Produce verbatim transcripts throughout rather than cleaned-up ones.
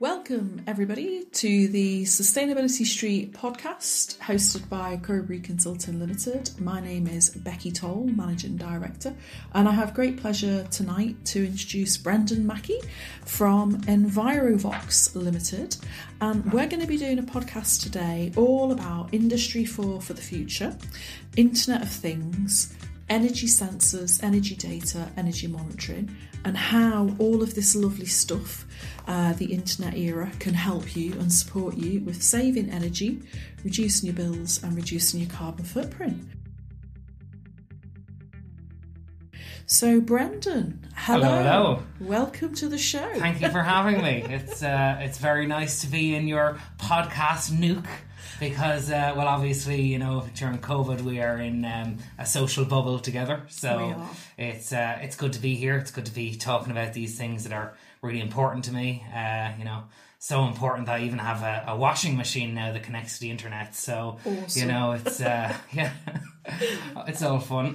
Welcome, everybody, to the Sustainability Street podcast hosted by Crowberry Consulting Limited. My name is Becky Toll, Managing Director, and I have great pleasure tonight to introduce Brendan Mackey from EnviroVox Limited. And we're going to be doing a podcast today all about Industry four for the future, Internet of Things, energy sensors, energy data, energy monitoring, and how all of this lovely stuff, uh, the internet era, can help you and support you with saving energy, reducing your bills, and reducing your carbon footprint. So, Brendan, hello. Hello, hello. Welcome to the show. Thank you for having me. It's uh, it's very nice to be in your podcast nuke. Because, uh, well, obviously, you know, during COVID, we are in um, a social bubble together. So it's uh, it's good to be here. It's good to be talking about these things that are really important to me. Uh, you know, so important that I even have a, a washing machine now that connects to the internet. So, awesome. You know, it's, uh, yeah, it's all fun.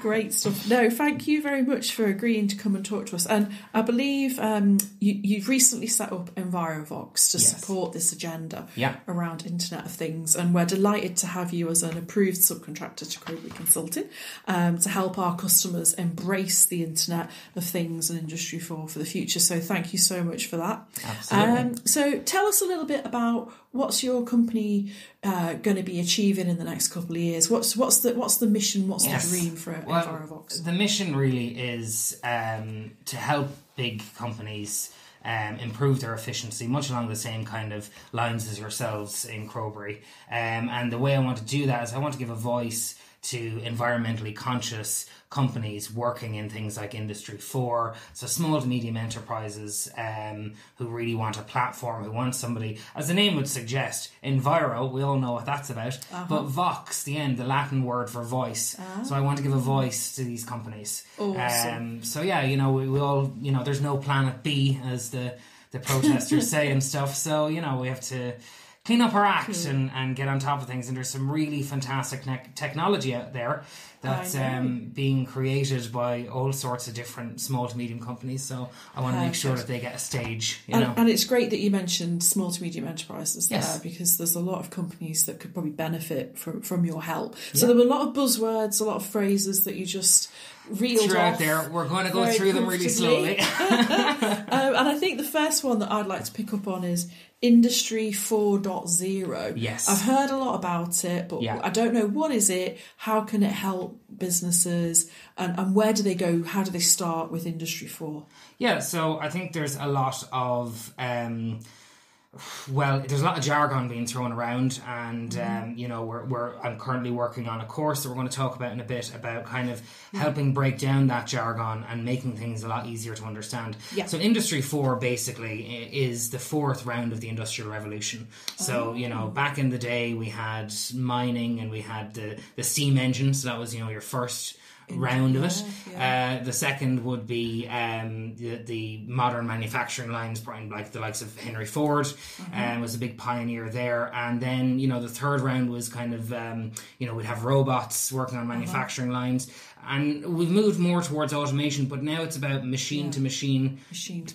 Great stuff. No, thank you very much for agreeing to come and talk to us. And I believe um, you, you've recently set up EnviroVox to yes. support this agenda yeah. around Internet of Things. And we're delighted to have you as an approved subcontractor to Crowberry Consulting um, to help our customers embrace the Internet of Things and Industry four for the future. So thank you so much for that. Absolutely. Um, So tell us a little bit about what's your company uh, going to be achieving in the next couple of years. What's what's the what's the mission? What's yes. the dream for well, EnviroVox? The mission really is um, to help big companies um, improve their efficiency, much along the same kind of lines as yourselves in Crowberry. Um, and the way I want to do that is I want to give a voice to environmentally conscious companies working in things like Industry four, so small to medium enterprises um, who really want a platform, who want somebody, as the name would suggest, Enviro, we all know what that's about, uh-huh. but Vox, the end, the Latin word for voice. Uh-huh. So I want to give a voice to these companies. Awesome. Um, so yeah, you know, we, we all, you know, there's no planet B, as the, the protesters say and stuff, so, you know, we have to clean up our act and, and get on top of things. And there's some really fantastic ne- technology out there that's um, being created by all sorts of different small to medium companies. So I want to make sure that they get a stage. You and, know. and it's great that you mentioned small to medium enterprises yes. there, because there's a lot of companies that could probably benefit from, from your help. So yeah. there were a lot of buzzwords, a lot of phrases that you just reeled Throughout off. There, we're going to go through them really slowly. um, and I think the first one that I'd like to pick up on is Industry four point oh. Yes. I've heard a lot about it, but yeah. I don't know, what is it? How can it help businesses? And, and where do they go? How do they start with Industry four? Yeah, so I think there's a lot of... Um, Well, there's a lot of jargon being thrown around, and um, you know, we're we're I'm currently working on a course that we're going to talk about in a bit about kind of yeah. helping break down that jargon and making things a lot easier to understand. Yeah. So, Industry four basically is the fourth round of the Industrial Revolution. So, oh. you know, back in the day we had mining and we had the the steam engine. So that was, you know, your first round of it. Yeah. Uh, the second would be um, the, the modern manufacturing lines, like the likes of Henry Ford, mm-hmm. uh, was a big pioneer there. And then, you know, the third round was kind of, um, you know, we'd have robots working on manufacturing mm-hmm. lines. And we've moved more towards automation, but now it's about machine yeah. to machine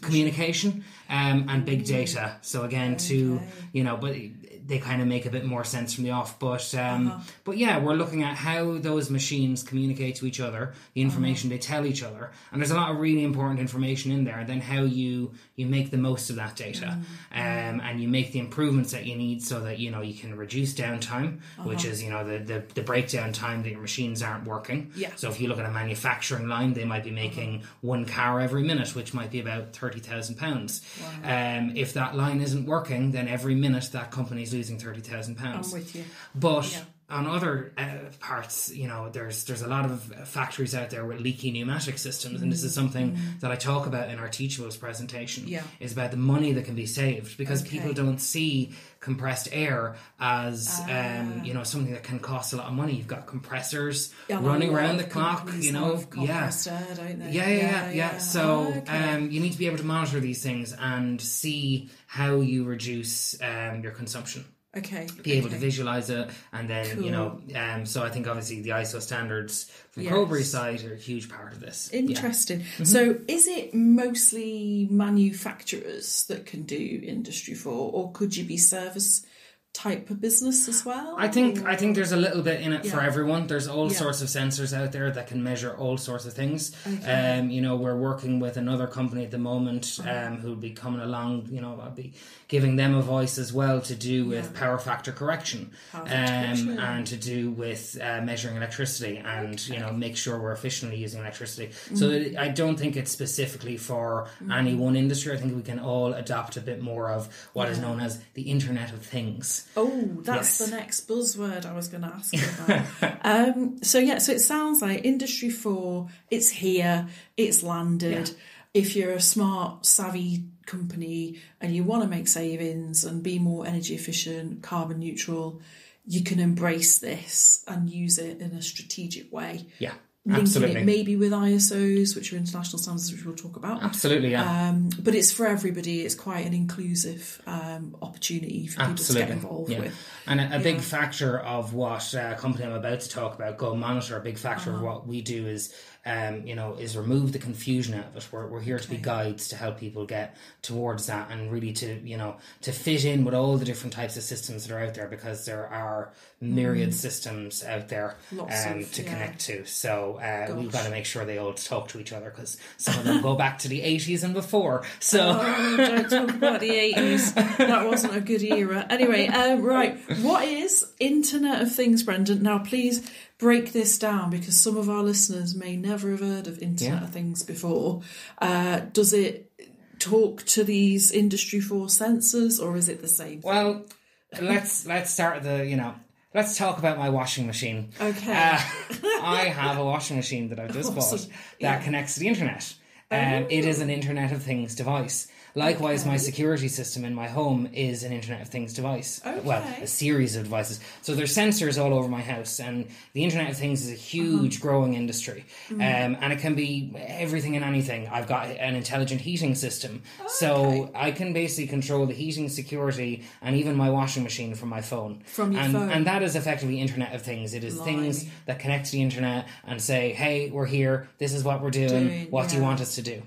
communication um, and big data. So again, okay. to, you know, but they kind of make a bit more sense from the off. But um, uh-huh. but yeah, we're looking at how those machines communicate to each other, the information uh-huh. they tell each other. And there's a lot of really important information in there. And then how you, you make the most of that data uh-huh. um, and you make the improvements that you need so that, you know, you can reduce downtime, uh-huh. which is, you know, the, the, the breakdown time that your machines aren't working. Yeah. So if you look at a manufacturing line, they might be making one car every minute, which might be about thirty thousand pounds. Wow. Um, if that line isn't working, then every minute that company's losing thirty thousand pounds. I'm with you. But yeah. on other uh, parts, you know, there's there's a lot of factories out there with leaky pneumatic systems, mm. and this is something mm. that I talk about in our Teachables presentation, yeah. is about the money that can be saved, because okay. people don't see compressed air as uh, um, you know, something that can cost a lot of money. You've got compressors yeah, running around the clock, you know, yeah. air, don't they? Yeah, yeah, yeah, yeah, yeah, yeah. So okay. um, you need to be able to monitor these things and see how you reduce um, your consumption. Okay. Be able okay. to visualize it, and then cool. you know, um, so I think obviously the I S O standards from yes. Crowberry's side are a huge part of this. Interesting. Yeah. Mm-hmm. So, is it mostly manufacturers that can do Industry four, or could you be service type of business as well? I think or? I think there's a little bit in it yeah. for everyone. There's all yeah. sorts of sensors out there that can measure all sorts of things. Okay. Um, you know, we're working with another company at the moment right. um, who'll be coming along. You know, I'll be giving them a voice as well to do with yeah. power factor correction, power factor um, correction. and to do with uh, measuring electricity and okay. you know make sure we're efficiently using electricity. Mm. So it, I don't think it's specifically for mm. any one industry. I think we can all adopt a bit more of what yeah. is known as the Internet of Things. Oh, that's yes. the next buzzword I was going to ask you about. um, so, yeah, so it sounds like Industry four, it's here, it's landed. Yeah. If you're a smart, savvy company and you want to make savings and be more energy efficient, carbon neutral, you can embrace this and use it in a strategic way. Yeah. Linking absolutely. It maybe with I S Os, which are international standards, which we'll talk about. Absolutely, yeah. Um, but it's for everybody. It's quite an inclusive um, opportunity for people absolutely. To get involved yeah. with. And a, a big know. Factor of what uh, company I'm about to talk about, Go Monitor, a big factor uh-huh. of what we do is... Um, you know, is remove the confusion out of it. We're, we're here okay. to be guides to help people get towards that, and really to, you know, to fit in with all the different types of systems that are out there, because there are myriad mm. systems out there Lots um, of, to yeah. connect to. So uh, we've got to make sure they all talk to each other, because some of them go back to the eighties and before. So oh, don't talk about the eighties. That wasn't a good era. Anyway, um, right. What is Internet of Things, Brendan? Now, please... break this down, because some of our listeners may never have heard of Internet yeah. of Things before. Uh, does it talk to these Industry four sensors, or is it the same thing? Well, let's let's start the you know let's talk about my washing machine. Okay, uh, I have a washing machine that I've just awesome. Bought that yeah. connects to the internet. Um, oh. It is an Internet of Things device. Likewise, okay. my security system in my home is an Internet of Things device. Okay. Well, a series of devices. So there's sensors all over my house, and the Internet of Things is a huge uh-huh. growing industry. Mm. Um, and it can be everything and anything. I've got an intelligent heating system. Okay. So I can basically control the heating, security, and even my washing machine from my phone. From your and, phone. And that is effectively Internet of Things. It is Blimey. Things that connect to the internet and say, hey, we're here. This is what we're doing. doing what yeah. do you want us to do?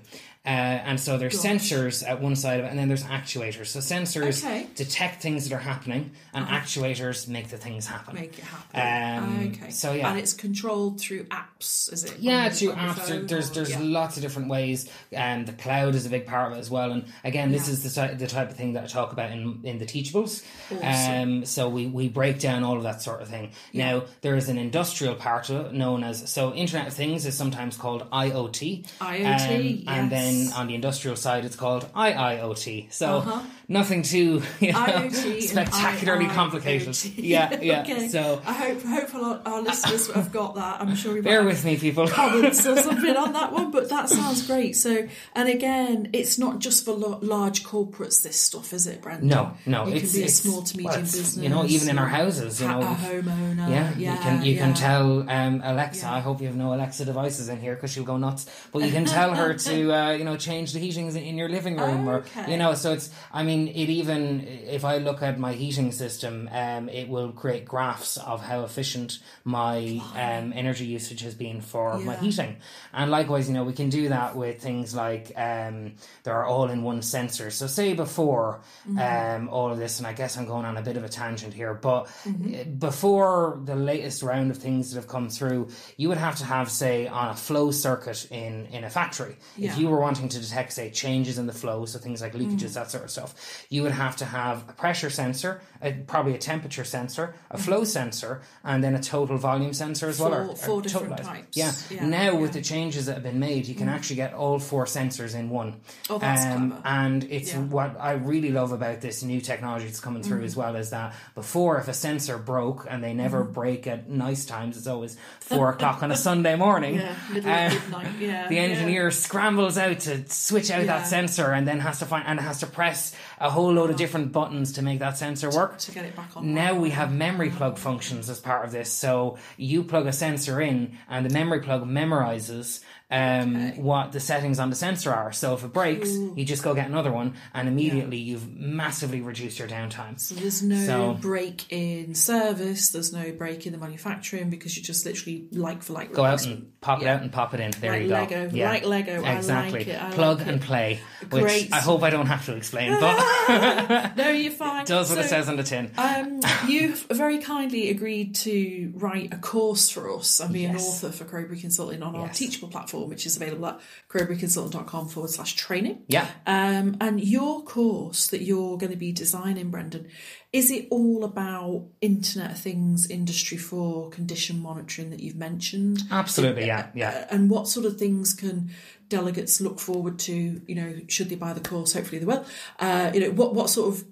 Uh, and so there's Gosh. Sensors at one side of it, and then there's actuators. So sensors okay. detect things that are happening, and uh-huh. actuators make the things happen. Make it happen. Um, okay. So yeah, and it's controlled through apps, is it? Yeah, through apps. Phone, there's there's yeah. lots of different ways, and um, the cloud is a big part of it as well. And again, this yeah. is the type, the type of thing that I talk about in in the Teachables. Awesome. Um, so we we break down all of that sort of thing. Yeah. Now there is an industrial part of it known as so Internet of Things is sometimes called I O T. I O T, um, yes. and then. On the industrial side, it's called I I O T. So uh-huh. nothing too you know, spectacularly complicated. Yeah, yeah. Okay. So I hope hope a lot our listeners have got that. I'm sure we bear with me, people. Comments or something on that one, but that sounds great. So, and again, it's not just for lo- large corporates. This stuff, is it, Brendan? No, no. It it's, can be it's, a small to medium well, business. You know, even in our houses, you know, a homeowner. Yeah, yeah, you can you yeah. can tell um, Alexa. Yeah. I hope you have no Alexa devices in here because she'll go nuts. But you can tell her to. Uh, you know, change the heating in your living room oh, okay. or, you know, so it's, I mean, it even, if I look at my heating system, um, it will create graphs of how efficient my um, energy usage has been for yeah. my heating. And likewise, you know, we can do that with things like um, there are all-in-one sensors. So say before mm-hmm. um, all of this, and I guess I'm going on a bit of a tangent here, but mm-hmm. before the latest round of things that have come through, you would have to have, say, on a flow circuit in, in a factory. Yeah. If you were wanting to detect, say, changes in the flow, so things like leakages, mm. that sort of stuff, you would have to have a pressure sensor, a, probably a temperature sensor, a flow mm. sensor, and then a total volume sensor as four, well. Or, four or different types. Yeah. yeah. Now, yeah. with the changes that have been made, you can mm. actually get all four sensors in one. Oh, that's um, clever. And it's yeah. what I really love about this new technology that's coming through mm. as well, is that before, if a sensor broke, and they never mm. break at nice times, it's always four o'clock on a Sunday morning, yeah, middle of midnight. Yeah, the engineer yeah. scrambles out to switch out yeah. that sensor, and then has to find and has to press a whole load of different buttons to make that sensor work to, to get it back on. Now we have memory plug functions as part of this, so you plug a sensor in and the memory plug memorizes um, okay. what the settings on the sensor are. So if it breaks, Ooh. you just go get another one, and immediately yeah. you've massively reduced your downtime. So there's no so, break in service, there's no break in the manufacturing, because you just literally like for like. Go relax. out and pop yeah. it out and pop it in. There like you go. Lego. Yeah. Like Lego. Exactly. I like it. I Plug like and it. play. Which Great. I hope I don't have to explain, but no, you're fine. It does what so, it says on the tin. Um, you've very kindly agreed to write a course for us and be yes. an author for Crowberry Consulting on yes. our Teachable platform, which is available at crowberryconsultant.com forward slash training. Yeah. Um, and your course that you're going to be designing, Brendan, is it all about Internet of Things, Industry four, condition monitoring that you've mentioned? Absolutely, yeah, yeah. And what sort of things can delegates look forward to, you know, should they buy the course? Hopefully they will. Uh, you know, what, what sort of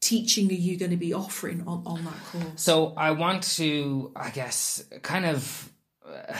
teaching are you going to be offering on, on that course? So I want to, I guess, kind of... Uh,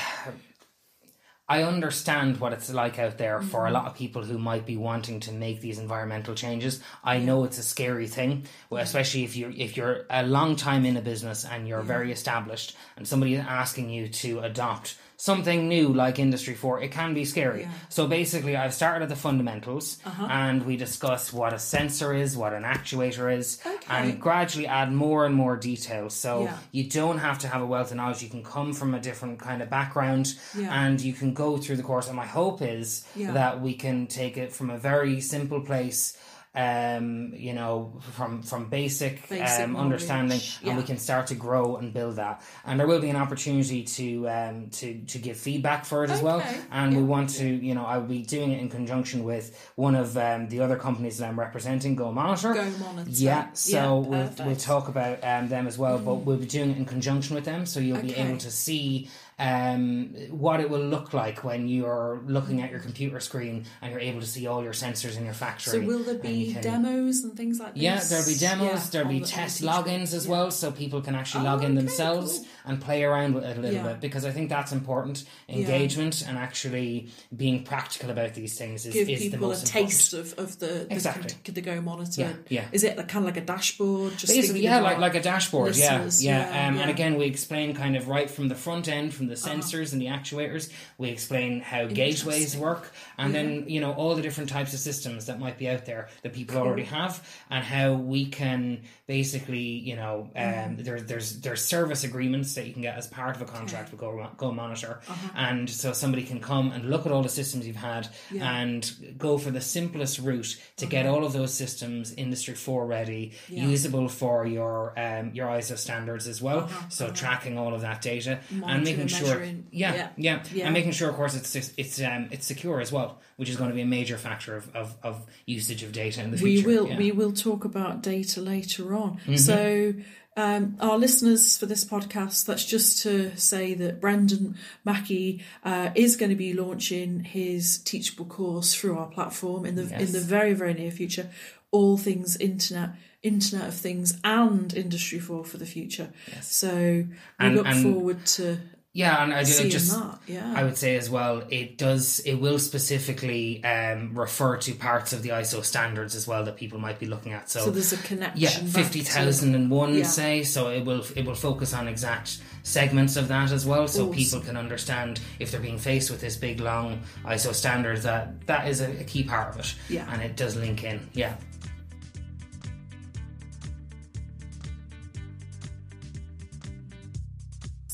I understand what it's like out there for a lot of people who might be wanting to make these environmental changes. I know it's a scary thing, especially if you're, if you're a long time in a business and you're very established and somebody is asking you to adopt something new like Industry four, it can be scary. Yeah. So basically, I've started at the fundamentals uh-huh. and we discuss what a sensor is, what an actuator is, okay. and gradually add more and more detail. So yeah. you don't have to have a wealth of knowledge. You can come from a different kind of background yeah. and you can go through the course. And my hope is yeah. that we can take it from a very simple place, um you know, from from basic, basic um, understanding yeah. and we can start to grow and build that, and there will be an opportunity to um to to give feedback for it okay. as well, and yeah. we want to, you know, I'll be doing it in conjunction with one of um the other companies that I'm representing, Go Monitor. Go Monitor. Yeah, so yeah, we'll, we'll talk about um them as well, mm. but we'll be doing it in conjunction with them, so you'll okay. be able to see Um, what it will look like when you're looking at your computer screen and you're able to see all your sensors in your factory. So will there be and can, demos and things like this? Yeah, there'll be demos, yeah, there'll be the test logins as yeah. well, so people can actually oh, log in okay, themselves cool. and play around with it a little yeah. bit, because I think that's important. Engagement yeah. and actually being practical about these things is, Give is people the most a important. taste of, of the, the, exactly. the, the Go Monitor. Yeah, yeah. Is it kind of like a dashboard? Just Basically, yeah, like, like a dashboard, yeah. yeah. yeah. Um, yeah. And again, we explain kind of right from the front end, from the sensors uh-huh. and the actuators. We explain how gateways work, and yeah. then, you know, all the different types of systems that might be out there that people cool. already have, and how we can basically, you know, um, there, there's there's service agreements that you can get as part of a contract okay. with Go, Go Monitor, uh-huh. and so somebody can come and look at all the systems you've had yeah. and go for the simplest route to okay. get all of those systems Industry four ready, yeah. usable for your um, your I S O standards as well. Uh-huh. So uh-huh. tracking all of that data Monitoring and making sure. Sure. Yeah, yeah, yeah, yeah, and making sure, of course, it's it's um it's secure as well, which is going to be a major factor of of, of usage of data in the future. We will yeah. we will talk about data later on. Mm-hmm. So. Um, our listeners for this podcast, that's just to say that Brendan Mackey uh, is going to be launching his Teachable course through our platform in the yes. in the very, very near future. All things internet, Internet of Things, and Industry four for the future. Yes. So we and, look and- forward to. Yeah, and I do just that, yeah. I would say as well, it does it will specifically um, refer to parts of the I S O standards as well that people might be looking at. So, so there's a connection. Yeah, fifty thousand and one yeah. say. So it will it will focus on exact segments of that as well, so awesome. people can understand if they're being faced with this big long I S O standard that that is a, a key part of it. Yeah, and it does link in. Yeah.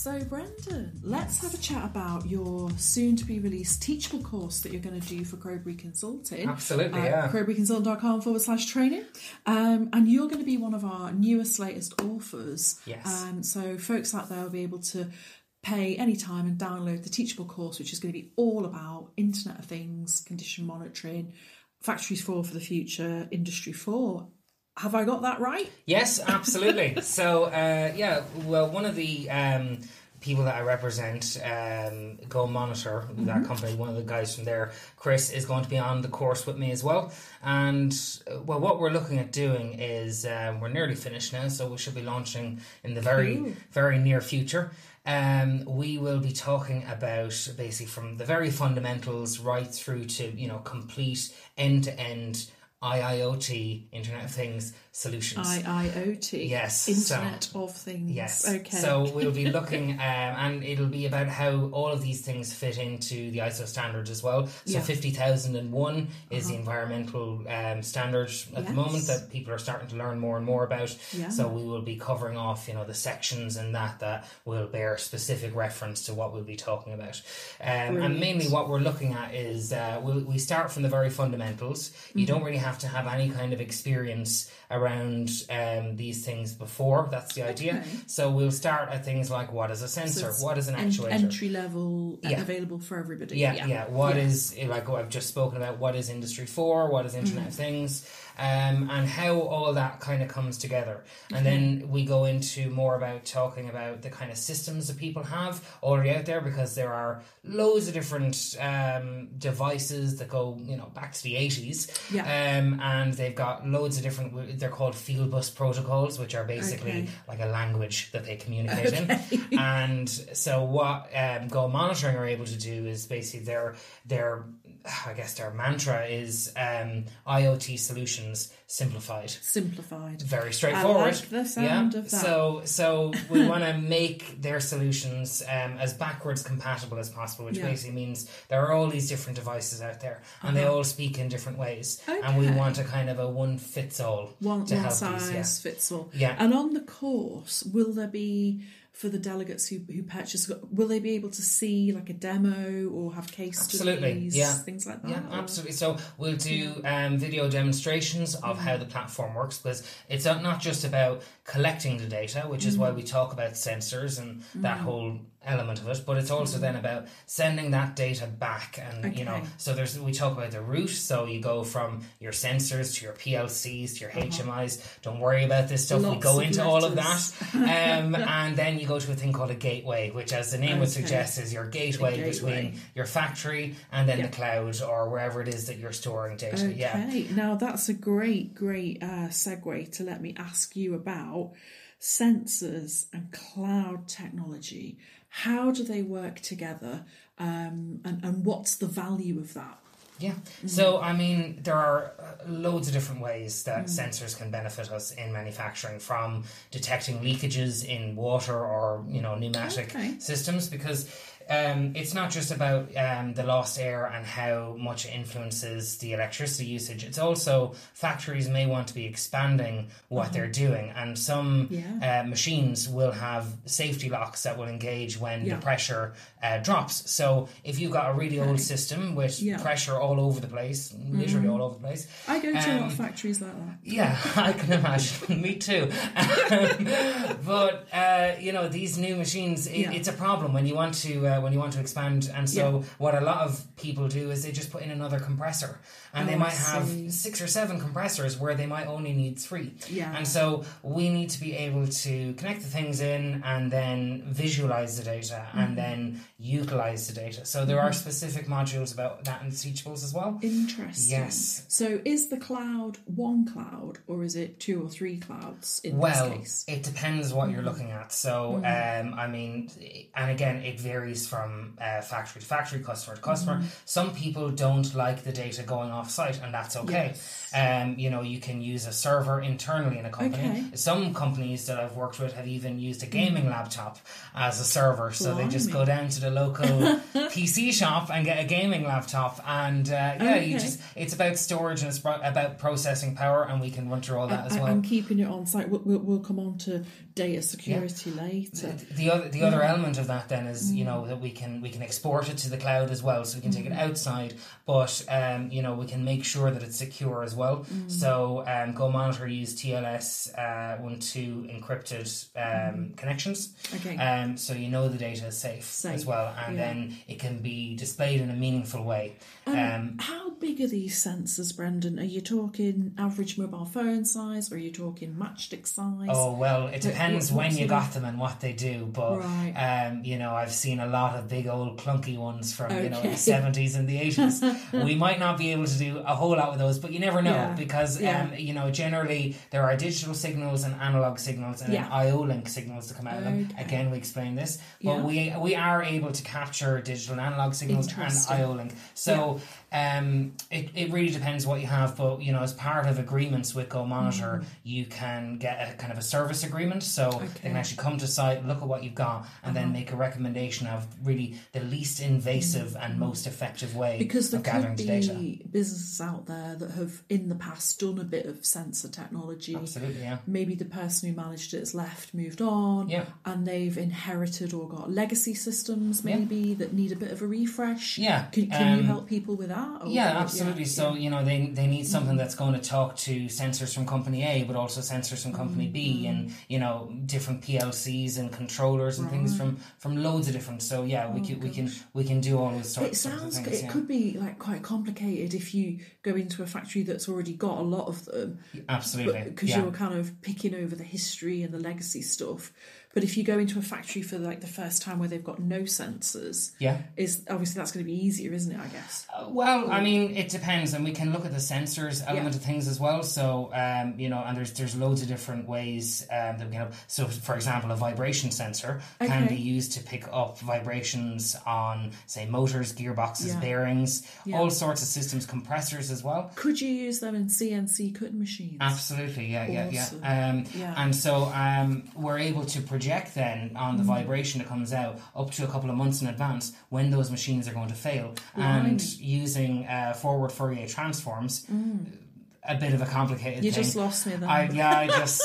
So Brendan, let's have a chat about your soon-to-be-released Teachable course that you're going to do for Crowberry Consulting. Absolutely, yeah. crowberryconsultant.com forward slash training. Um, and you're going to be one of our newest, latest authors. Yes. Um, so folks out there will be able to pay any time and download the Teachable course, which is going to be all about Internet of Things, condition monitoring, Factories four for the future, Industry four. Have I got that right? Yes, absolutely. So, uh, yeah, well, one of the um, people that I represent, um, Go Monitor, mm-hmm. that company, one of the guys from there, Chris, is going to be on the course with me as well. And, well, what we're looking at doing is um, we're nearly finished now, so we should be launching in the very, Ooh. very near future. Um, we will be talking about basically from the very fundamentals right through to, you know, complete end-to-end I I O T, Internet of Things solutions. I I O T, yes, Internet so, of Things. Yes, okay. So we'll be looking, um, and it'll be about how all of these things fit into the I S O standards as well. So yeah. fifty thousand one is uh-huh. the environmental um, standard at yes. the moment that people are starting to learn more and more about. Yeah. So we will be covering off, you know, the sections and that that will bear specific reference to what we'll be talking about. Um, and mainly what we're looking at is uh, we'll, we start from the very fundamentals. You mm-hmm. don't really have to have any kind of experience around um, these things before. That's the idea. Okay. So we'll start at things like what is a sensor, so what is an actuator, entry level yeah. available for everybody. Yeah, yeah. yeah. What yeah. is, like what I've just spoken about, what is Industry four, what is Internet mm-hmm. of Things, um, and how all that kind of comes together. And mm-hmm. then we go into more about talking about the kind of systems that people have already out there, because there are loads of different um, devices that go, you know, back to the eighties. Yeah. Um, Um, and they've got loads of different, they're called field bus protocols, which are basically okay. like a language that they communicate okay. in. And so what um, Go Monitoring are able to do is basically their, their I guess their mantra is um, I O T solutions simplified. Simplified. Very straightforward. I like the sound yeah. of that. So, so we want to make their solutions um, as backwards compatible as possible, which yeah. basically means there are all these different devices out there and uh-huh. they all speak in different ways. Okay. And we want a kind of a one fits all. One, to one help size these, yeah. fits all. Yeah. And on the course, will there be, for the delegates who, who purchase, will they be able to see like a demo or have case absolutely. Studies, yeah. things like that? Yeah, absolutely. So we'll do um, video demonstrations of mm. how the platform works, because it's not just about collecting the data, which mm. is why we talk about sensors and mm. that whole element of it, but it's also mm. then about sending that data back. And okay. you know, so there's, we talk about the route, so you go from your sensors to your P L Cs to your uh-huh. H M Is. Don't worry about this stuff. Lots we go into letters. All of that um, and then you go to a thing called a gateway, which as the name okay. would suggest is your gateway, gateway between your factory and then yep. the cloud or wherever it is that you're storing data. Okay. Yeah. Now that's a great great uh, segue to let me ask you about sensors and cloud technology. How do they work together, um, and, and what's the value of that? Yeah. Mm-hmm. So, I mean, there are loads of different ways that mm. sensors can benefit us in manufacturing, from detecting leakages in water or, you know, pneumatic okay. systems, because Um, it's not just about um, the lost air and how much it influences the electricity usage. It's also factories may want to be expanding what uh-huh. they're doing, and some yeah. uh, machines will have safety locks that will engage when yeah. the pressure uh, drops. So if you've got a really okay. old system with yeah. pressure all over the place, literally mm. all over the place. I go to um, a lot of factories like that. Yeah, I can imagine. Me too. Um, but, uh, you know, these new machines, it, yeah. it's a problem when you want to... Uh, when you want to expand. And so yeah. what a lot of people do is they just put in another compressor, and oh, they might have six or seven compressors where they might only need three. Yeah. And so we need to be able to connect the things in and then visualize the data mm-hmm. and then utilize the data. So there mm-hmm. are specific modules about that in Teachables as well. Interesting. Yes. So is the cloud one cloud, or is it two or three clouds in well, this case? Well, it depends what mm-hmm. you're looking at. So, mm-hmm. um, I mean, and again, it varies from uh, factory to factory, customer to customer. Mm-hmm. Some people don't like the data going off-site, and that's okay. Yes. Um, you know, you can use a server internally in a company. Okay. Some companies that I've worked with have even used a gaming mm-hmm. laptop as a server, so Blimey. They just go down to the local P C shop and get a gaming laptop, and uh, yeah, okay. you just, it's about storage and it's about processing power, and we can run through all that I, as well. And keeping it on-site. We'll, we'll, we'll come on to data security yeah. later. The, the other, the other yeah. element of that then is, mm-hmm. you know, that we can we can export it to the cloud as well, so we can mm-hmm. take it outside, but um, you know, we can make sure that it's secure as well. Mm-hmm. So um, Go Monitor use T L S one two encrypted um, mm-hmm. connections. Okay. Um, so you know the data is safe, safe. as well, and yeah. then it can be displayed in a meaningful way. Um, um, how big are these sensors, Brendan? Are you talking average mobile phone size, or are you talking matchstick size? Oh well, it depends what, what, when you got them and what they do. But right. um, you know, I've seen a lot. lot of big old clunky ones from okay. you know the seventies and the eighties. We might not be able to do a whole lot with those, but you never know yeah. because yeah. um, you know, generally there are digital signals and analog signals and yeah. then I O link signals that come out okay. of them. Again, we explain this, but yeah. we we are able to capture digital and analog signals and I O link. So yeah. Um, it, it really depends what you have, but you know, as part of agreements with Go Monitor, mm-hmm. you can get a kind of a service agreement, so okay. they can actually come to site, look at what you've got, and mm-hmm. then make a recommendation of really the least invasive mm-hmm. and most effective way because there of gathering could be data. Businesses out there that have in the past done a bit of sensor technology. Absolutely, yeah. Maybe the person who managed it has left, moved on, yeah. and they've inherited or got legacy systems maybe yeah. that need a bit of a refresh. Yeah, can, can um, you help people with that? Or yeah, absolutely. Yeah, so, yeah. you know, they, they need something that's going to talk to sensors from company A, but also sensors from company mm-hmm. B, and, you know, different P L Cs and controllers and right. things from, from loads of different. So, yeah, we, oh, can, we can we can do all those sorts, it sounds, sorts of things. It yeah. could be, like, quite complicated if you go into a factory that's already got a lot of them. Absolutely. Because yeah. you're kind of picking over the history and the legacy stuff. But if you go into a factory for like the first time where they've got no sensors, yeah, is obviously that's going to be easier, isn't it? I guess. Uh, well, or, I mean, it depends, and we can look at the sensors element yeah. of things as well. So, um, you know, and there's there's loads of different ways um, that we can help. So, for example, a vibration sensor okay. can be used to pick up vibrations on, say, motors, gearboxes, yeah. bearings, yeah. all sorts of systems, compressors as well. Could you use them in C N C cutting machines? Absolutely, yeah, yeah, awesome. yeah. Um, yeah. And so um, we're able to produce. Then on the mm. vibration that comes out up to a couple of months in advance when those machines are going to fail, right. and using uh, forward Fourier transforms. Mm. A bit of a complicated you thing. You just lost me then. I, yeah, I just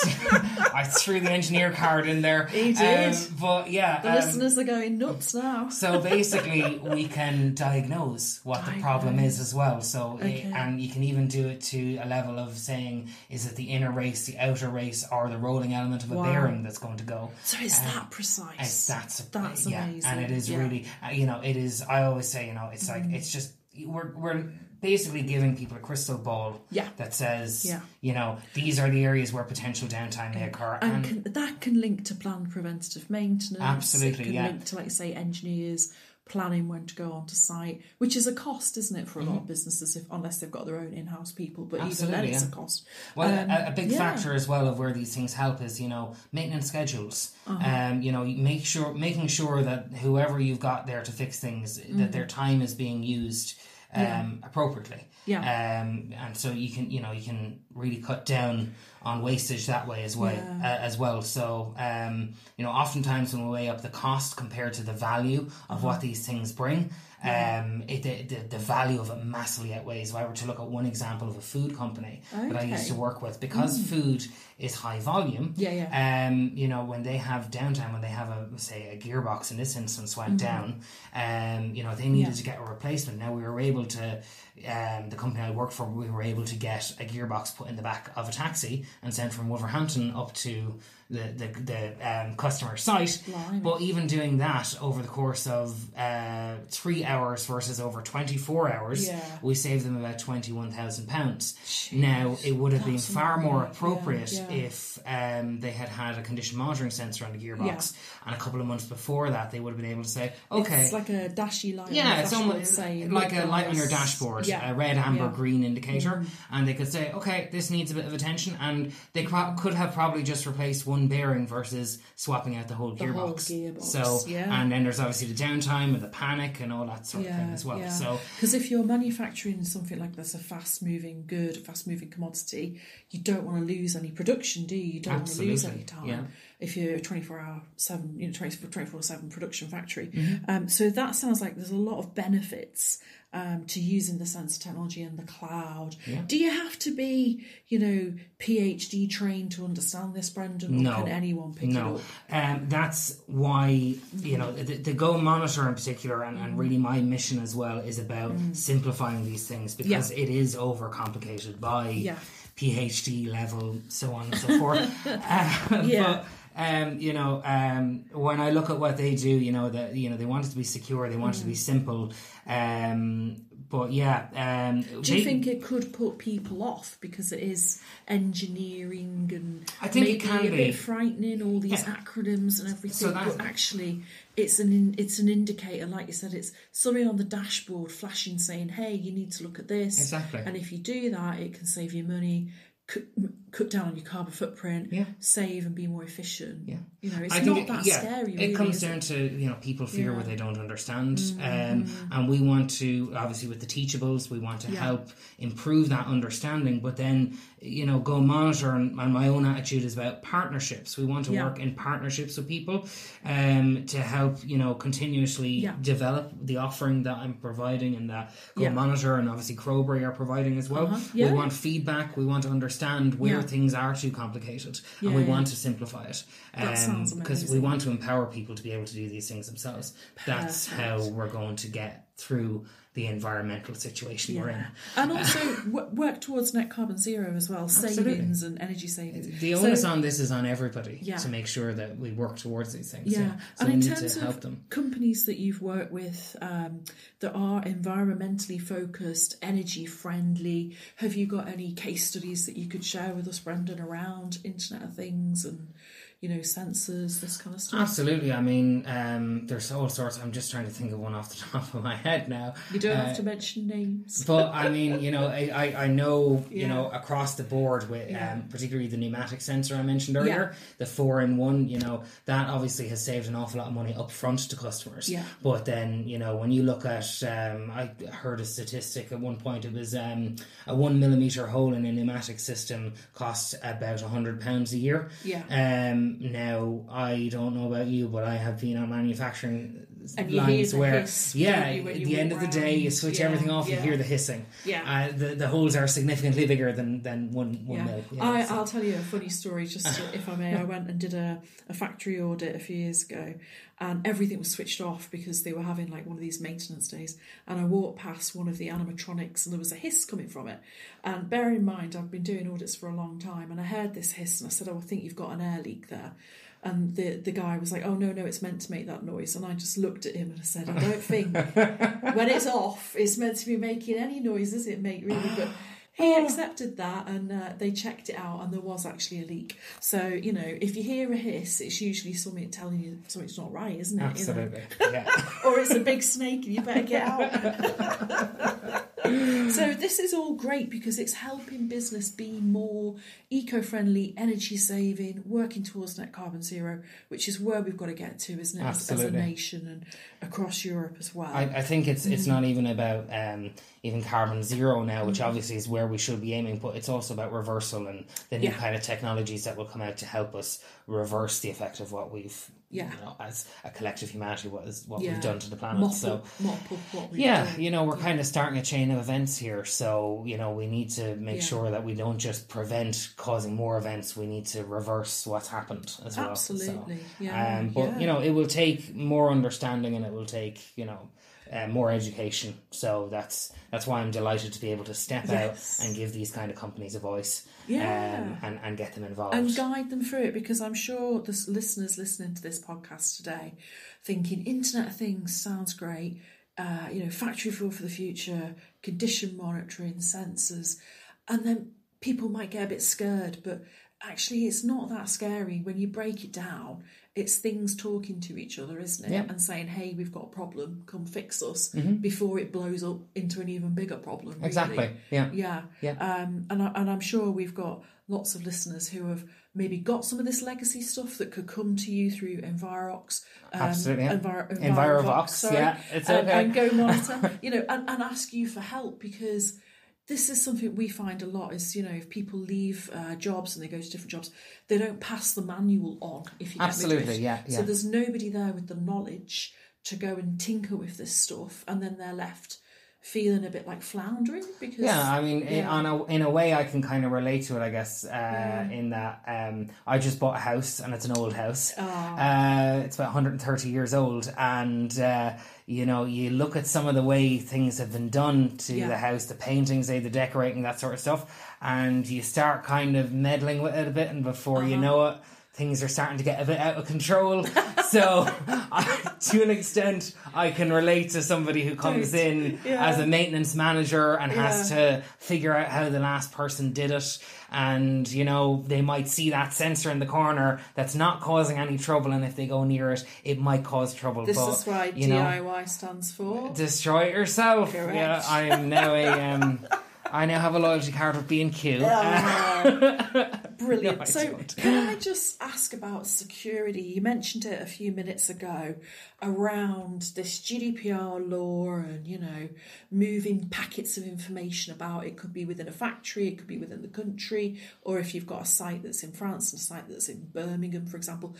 I threw the engineer card in there. He did. Um, but yeah. The um, listeners are going nuts now. So basically we can diagnose what diagnose. the problem is as well. So okay. it, and you can even do it to a level of saying, is it the inner race, the outer race, or the rolling element of a wow. bearing that's going to go? So is um, that precise? It's, that's that's yeah. amazing. And it is yeah. really, you know, it is, I always say, you know, it's mm. like, it's just, we're we're... basically giving people a crystal ball yeah. that says, yeah. you know, these are the areas where potential downtime may occur. And, and can, that can link to planned preventative maintenance. Absolutely, it can yeah. link to, like, say, engineers planning when to go onto site, which is a cost, isn't it, for a mm-hmm. lot of businesses, if, unless they've got their own in-house people. But Absolutely, even then, yeah. it's a cost. Well, um, a, a big yeah. factor as well of where these things help is, you know, maintenance schedules. Uh-huh. Um, you know, make sure making sure that whoever you've got there to fix things, mm-hmm. that their time is being used Yeah. Um, appropriately, yeah, um, and so you can, you know, you can really cut down on wastage that way as well. Yeah. Uh, as well, so um, you know, oftentimes when we weigh up the cost compared to the value of uh-huh. what these things bring, yeah. um, it, the, the the value of it massively outweighs. If I were to look at one example of a food company okay. that I used to work with, because mm. food is high volume, yeah, yeah, um, you know, when they have downtime, when they have a say a gearbox in this instance went mm-hmm. down, um, you know, they needed yeah. to get a replacement. Now we were able to. Um, the company I work for, we were able to get a gearbox put in the back of a taxi and sent from Wolverhampton up to the the, the um, customer site. Blimey. But even doing that over the course of uh, three hours versus over twenty-four hours, yeah. we saved them about twenty-one thousand pounds. Now, it would have That's been far more appropriate yeah, yeah. if um, they had had a condition monitoring sensor on the gearbox, yeah. and a couple of months before that, they would have been able to say, okay. It's like a dashy light. Yeah, it's almost like a light on your dashboard. Yeah. A red, amber, yeah. green indicator, mm-hmm. and they could say, okay, this needs a bit of attention, and they pro- could have probably just replaced one bearing versus swapping out the whole the gearbox. Whole gearbox. So, yeah. and then there's obviously the downtime and the panic and all that sort yeah, of thing as well. Yeah. So, because if you're manufacturing something like this, a fast-moving good, fast-moving commodity, you don't want to lose any production, do you? You don't absolutely. want to lose any time. Yeah. If you're a twenty-four hour seven, you know, twenty-four seven production factory. Mm-hmm. Um, so that sounds like there's a lot of benefits um, to using the sensor technology and the cloud. Yeah. Do you have to be, you know, P H D trained to understand this, Brendan? Or no. Can anyone pick no. it up? Um, that's why, you know, the, the Go Monitor in particular, and, mm. and really my mission as well, is about mm. simplifying these things, because yeah. it is overcomplicated by yeah. P H D level, so on and so forth. uh, yeah. But, Um, you know, um, when I look at what they do, you know, that you know they want it to be secure, they want mm. it to be simple. Um, but yeah, um, do they, you think it could put people off because it is engineering and I think maybe it can a be. bit frightening, all these yeah. acronyms and everything? So but actually, it's an in, it's an indicator, like you said, it's something on the dashboard flashing saying, "Hey, you need to look at this." Exactly, and if you do that, it can save you money. cut, cut down on your carbon footprint, yeah. save and be more efficient. Yeah. You know, it's I not it, that yeah, scary. It really, comes down it? to, you know, people fear yeah. what they don't understand. Mm-hmm. um, and we want to, obviously with the Teachables, we want to yeah. help improve that understanding. But then, you know, Go Monitor and, and my own attitude is about partnerships. We want to yeah. work in partnerships with people um, to help, you know, continuously yeah. develop the offering that I'm providing and that Go yeah. Monitor and obviously Crowberry are providing as well. Uh-huh. yeah. We want feedback. We want to understand where yeah. things are too complicated yeah, and we yeah. want to simplify it. Um, because we want to empower people to be able to do these things themselves. Perfect. That's how we're going to get through the environmental situation yeah. we're in. And also w- work towards net carbon zero as well, Absolutely. savings and energy savings. The onus so, on this is on everybody yeah. to make sure that we work towards these things. Yeah, yeah. So and in terms of them. companies that you've worked with um, that are environmentally focused, energy friendly, have you got any case studies that you could share with us, Brendan, around Internet of Things and, you know, sensors, this kind of stuff? Absolutely. I mean, um, there's all sorts. I'm just trying to think of one off the top of my head now. You don't uh, have to mention names. But I mean, you know, I, I know, yeah. you know, across the board with yeah. um, particularly the pneumatic sensor I mentioned earlier, yeah. the four in one, you know, that obviously has saved an awful lot of money up front to customers. Yeah. But then, you know, when you look at, um, I heard a statistic at one point, it was um, a one millimetre hole in a pneumatic system costs about one hundred pounds a year. Yeah. Um, Now, I don't know about you, but I have been on manufacturing lines where, yeah, at the end of the day, you switch yeah, everything off, yeah. you hear the hissing. Yeah, uh, the the holes are significantly bigger than than one one yeah. mil. You know, I, so. I'll tell you a funny story, just to, if I may. I went and did a, a factory audit a few years ago, and everything was switched off because they were having like one of these maintenance days. And I walked past one of the animatronics, and there was a hiss coming from it. And bear in mind, I've been doing audits for a long time, and I heard this hiss, and I said, "Oh, I think you've got an air leak there." And the, the guy was like, "Oh, no, no, it's meant to make that noise." And I just looked at him and I said, "I don't think when it's off, it's meant to be making any noises it make, really." But he accepted that, and uh, they checked it out, and there was actually a leak. So, you know, if you hear a hiss, it's usually something telling you something's not right, isn't it? Absolutely. You know? Yeah. Or it's a big snake and you better get out. So this is all great because it's helping business be more eco-friendly, energy-saving, working towards net carbon zero, which is where we've got to get to, isn't it? Absolutely. As, as a nation and across Europe as well. I, I think it's it's mm. not even about um, even carbon zero now, which mm. obviously is where we should be aiming, but it's also about reversal and the new yeah. kind of technologies that will come out to help us reverse the effect of what we've yeah. you know, as a collective humanity, what is what yeah. we've done to the planet. Mop so up, mop up what we've yeah, done. You know, we're yeah. kind of starting a chain of events here. So, you know, we need to make yeah. sure that we don't just prevent causing more events. We need to reverse what's happened as well. Absolutely. So, yeah. Um, but yeah. you know, it will take more understanding, and it will take, you know, Uh, more education. So that's that's why I'm delighted to be able to step yes. out and give these kind of companies a voice, yeah. um, and, and get them involved. And guide them through it, because I'm sure the listeners listening to this podcast today thinking Internet of Things sounds great, uh, you know, factory floor for the future, condition monitoring, sensors, and then people might get a bit scared, but actually it's not that scary when you break it down. It's things talking to each other, isn't it? Yeah. And saying, "Hey, we've got a problem, come fix us," mm-hmm. before it blows up into an even bigger problem. Really. Exactly. Yeah. Yeah. Yeah. Um, and, I, and I'm sure we've got lots of listeners who have maybe got some of this legacy stuff that could come to you through EnviroVox. Um, Absolutely. Yeah. Enviro, EnviroVox, EnviroVox sorry, yeah. It's and, okay. and Go Monitor, you know, and, and ask you for help, because this is something we find a lot is, you know, if people leave uh, jobs and they go to different jobs, they don't pass the manual on. If you Absolutely, yeah, yeah. So there's nobody there with the knowledge to go and tinker with this stuff, and then they're left feeling a bit like floundering. Because yeah, I mean, yeah. on a, in a way I can kind of relate to it, I guess, uh, yeah. in that um, I just bought a house, and it's an old house. Oh. Uh, it's about one hundred thirty years old, and... Uh, you know, you look at some of the way things have been done to yeah. the house, the paintings, the decorating, that sort of stuff, and you start kind of meddling with it a bit, and before uh-huh. you know it, things are starting to get a bit out of control. So, I, to an extent, I can relate to somebody who comes Dude. in yeah. as a maintenance manager and yeah. has to figure out how the last person did it. And, you know, they might see that sensor in the corner that's not causing any trouble, and if they go near it, it might cause trouble. This but, is why you know, D I Y stands for destroy it yourself. Correct. Yeah, I'm now a um, I now have a loyalty card with B and Q. Wow. Brilliant. No, so can I just ask about security? You mentioned it a few minutes ago around this G D P R law and, you know, moving packets of information about. It could be within a factory, it could be within the country, or if you've got a site that's in France and a site that's in Birmingham, for example.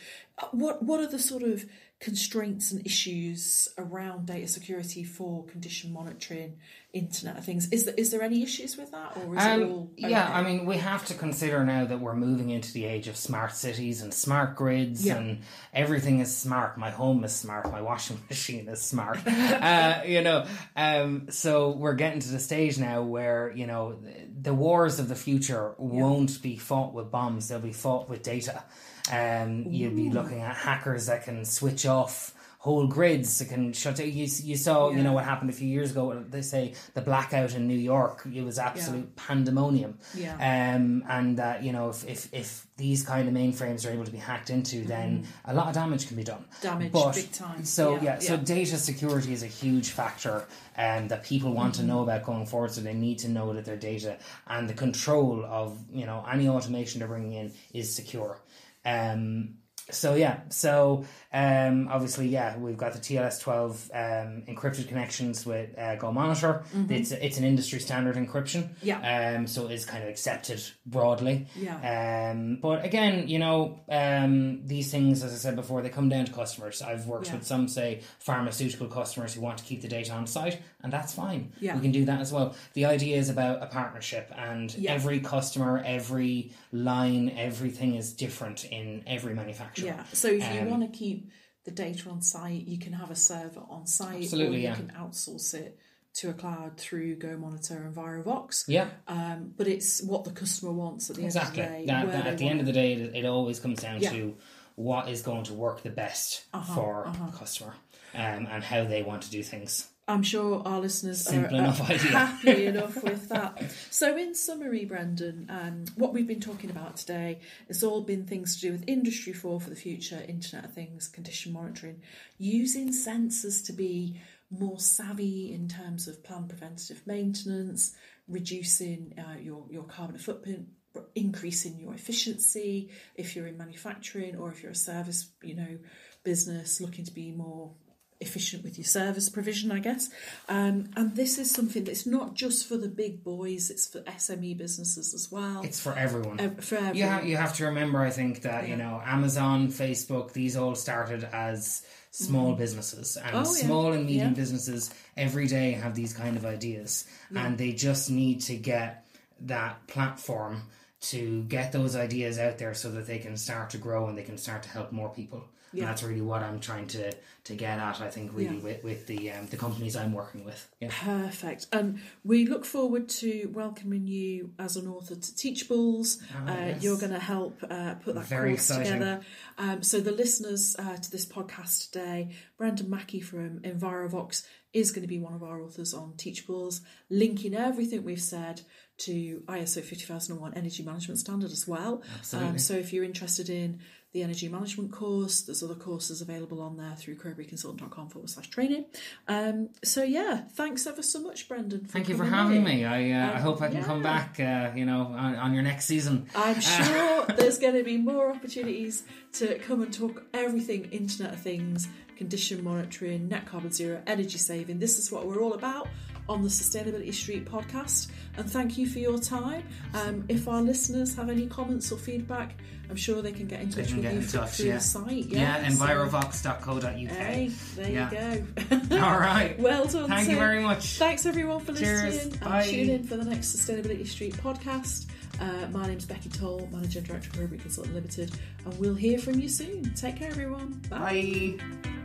What, what are the sort of constraints and issues around data security for condition monitoring, Internet of Things? Is there, is there any issues with that, or is um, it all okay? Yeah, I mean, we have to consider now that we're moving into the age of smart cities and smart grids, yeah. and everything is smart. My home is smart. My washing machine is smart. uh, you know, um, so we're getting to the stage now where, you know, the wars of the future won't yeah. be fought with bombs. They'll be fought with data. Um, you'll be looking at hackers that can switch off whole grids, that can shut down. You, you saw, yeah. you know, what happened a few years ago. They say the blackout in New York, it was absolute yeah. pandemonium. Yeah. Um, and that, uh, you know, if, if, if these kind of mainframes are able to be hacked into, mm-hmm. then a lot of damage can be done. Damage, but, big time. So, yeah, yeah, yeah, so data security is a huge factor um, that people want mm-hmm. to know about going forward, so they need to know that their data and the control of, you know, any automation they're bringing in is secure. Um, so yeah, so um, obviously, yeah, we've got the T L S twelve um, encrypted connections with uh, Go Monitor. Mm-hmm. It's it's an industry standard encryption. Yeah. Um, so it's kind of accepted broadly. Yeah. Um, but again, you know, um, these things, as I said before, they come down to customers. I've worked yeah. with some, say, pharmaceutical customers who want to keep the data on site, and that's fine. Yeah. We can do that as well. The idea is about a partnership, and yeah. every customer, every line, everything is different in every manufacturer. Yeah, so if you um, want to keep the data on site, you can have a server on site, absolutely, or you yeah. can outsource it to a cloud through Go Monitor and EnviroVox. Yeah. Um, but it's what the customer wants at the exactly. end of the day. That, that, at the end it. of the day, it, it always comes down yeah. to what is going to work the best uh-huh, for uh-huh. the customer um, and how they want to do things. I'm sure our listeners Simple are, enough are happy enough with that. So in summary, Brendan, um, what we've been talking about today, it's all been things to do with Industry four for the future, Internet of Things, condition monitoring, using sensors to be more savvy in terms of planned preventative maintenance, reducing uh, your, your carbon footprint, increasing your efficiency if you're in manufacturing, or if you're a service, you know, business looking to be more efficient with your service provision, I guess. Um, and this is something that's not just for the big boys, it's for S M E businesses as well. It's for everyone. Uh, for everyone. You, ha- you have to remember, I think, that, yeah. you know, Amazon, Facebook, these all started as small mm. businesses, and oh, small yeah. and medium yeah. businesses every day have these kind of ideas, yeah. and they just need to get that platform to get those ideas out there so that they can start to grow and they can start to help more people. Yeah. And that's really what I'm trying to, to get at, I think, really, yeah. with, with the um, the companies I'm working with. Yeah. Perfect. And um, we look forward to welcoming you as an author to Teachables. Oh, uh, yes. You're going to help uh, put that Very course exciting. together. Um, so the listeners uh, to this podcast today, Brendan Mackey from EnviroVox is going to be one of our authors on Teachables, linking everything we've said to I S O fifty thousand one Energy Management Standard as well. Absolutely. Um, so if you're interested in the energy management course, there's other courses available on there through crowberry consultant dot com forward slash training. Um, so yeah, thanks ever so much, Brendan. Thank you for having in. me. I uh, um, I hope I can yeah. come back, uh, you know, on, on your next season. I'm sure there's going to be more opportunities to come and talk everything Internet of Things, condition monitoring, net carbon zero, energy saving. This is what we're all about on the Sustainability Street podcast. And thank you for your time. Um, if our listeners have any comments or feedback, I'm sure they can get in touch with you through touch, yeah. the site. Yeah, yeah, envirovox dot co dot U K. Hey, there yeah. you go. All right. Well done. Thank Tim. you very much. Thanks everyone for Cheers. listening. Bye. And tune in for the next Sustainability Street podcast. Uh, my name's Becky Toll, Manager and Director of Crowberry Consulting Limited, and we'll hear from you soon. Take care, everyone. Bye. Bye.